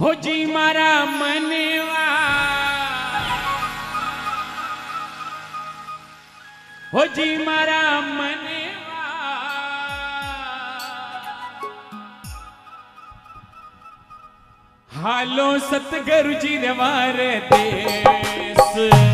हो जी म्हारा मनेवा, हो जी म्हारा मनेवा, हालो सतगुरु जी रे वार देस।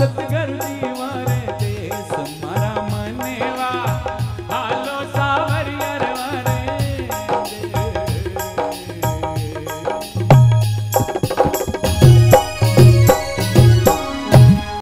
सतगुरु जी।